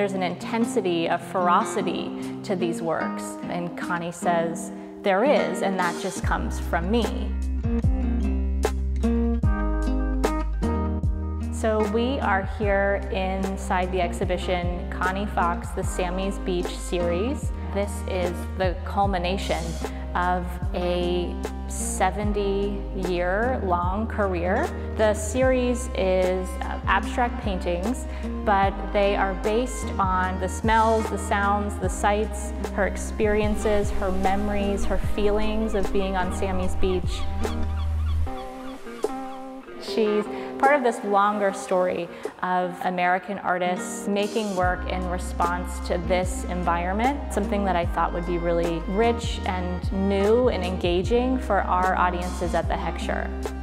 There's an intensity, a ferocity to these works. And Connie says, there is, and that just comes from me. So we are here inside the exhibition, Connie Fox, the Sammy's Beach Series. This is the culmination of a 70-year-long career. The series is abstract paintings, but they are based on the smells, the sounds, the sights, her experiences, her memories, her feelings of being on Sammy's Beach. She's part of this longer story of American artists making work in response to this environment, something that I thought would be really rich and new and engaging for our audiences at the Heckscher.